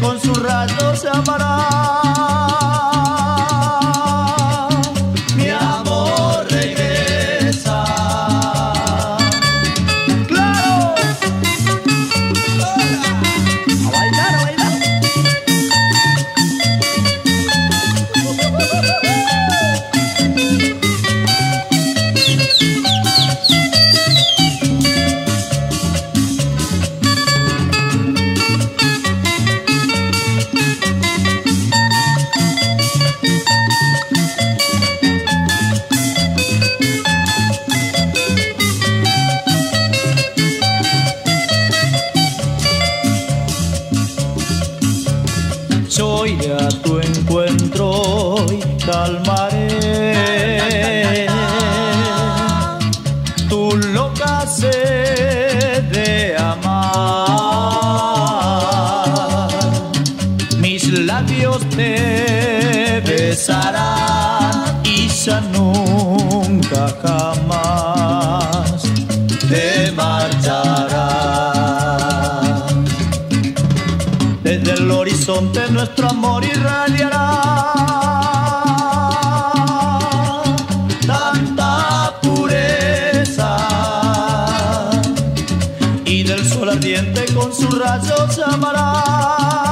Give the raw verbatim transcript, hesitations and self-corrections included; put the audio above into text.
Con sus rayos se amará, mi amor regresa. ¡Claro! ¡A bailar, a bailar! Soy a tu encuentro y calmaré tu loca sed de amar. Mis labios te besarán y ya nunca jamás te marcharás. Desde el horizonte nuestro amor irradiará tanta pureza, y del sol ardiente con sus rayos llamará.